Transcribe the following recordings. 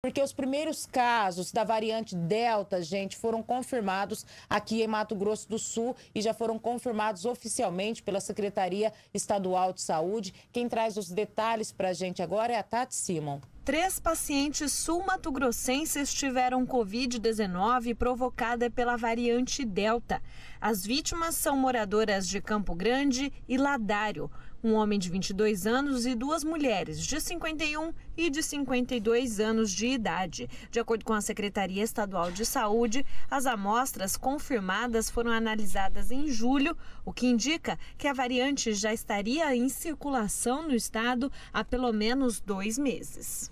Porque os primeiros casos da variante Delta, gente, foram confirmados aqui em Mato Grosso do Sul e já foram confirmados oficialmente pela Secretaria Estadual de Saúde. Quem traz os detalhes para a gente agora é a Tati Simon. 3 pacientes sul-mato-grossenses tiveram Covid-19 provocada pela variante Delta. As vítimas são moradoras de Campo Grande e Ladário, um homem de 22 anos e 2 mulheres de 51 e de 52 anos de idade. De acordo com a Secretaria Estadual de Saúde, as amostras confirmadas foram analisadas em julho, o que indica que a variante já estaria em circulação no estado há pelo menos 2 meses.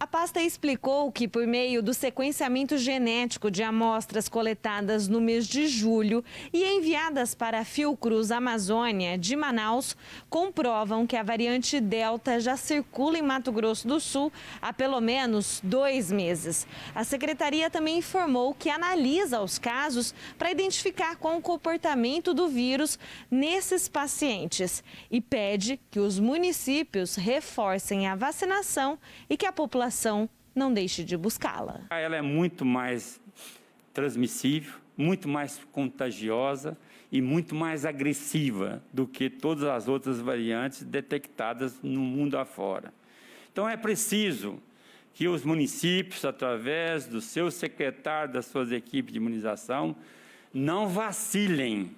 A pasta explicou que, por meio do sequenciamento genético de amostras coletadas no mês de julho e enviadas para a Fiocruz, Amazônia, de Manaus, comprovam que a variante Delta já circula em Mato Grosso do Sul há pelo menos 2 meses. A Secretaria também informou que analisa os casos para identificar qual o comportamento do vírus nesses pacientes e pede que os municípios reforcem a vacinação e que a população não deixe de buscá-la. Ela é muito mais transmissível, muito mais contagiosa e muito mais agressiva do que todas as outras variantes detectadas no mundo afora. Então é preciso que os municípios, através do seu secretário, das suas equipes de imunização, não vacilem.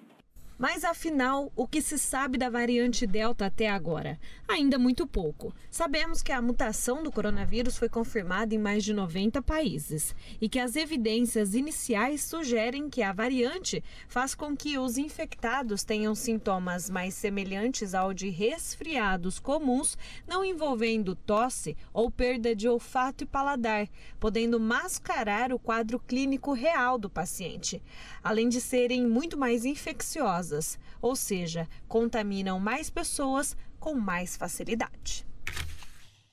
Mas, afinal, o que se sabe da variante Delta até agora? Ainda muito pouco. Sabemos que a mutação do coronavírus foi confirmada em mais de 90 países e que as evidências iniciais sugerem que a variante faz com que os infectados tenham sintomas mais semelhantes ao de resfriados comuns, não envolvendo tosse ou perda de olfato e paladar, podendo mascarar o quadro clínico real do paciente, além de serem muito mais infecciosas. Ou seja, contaminam mais pessoas com mais facilidade.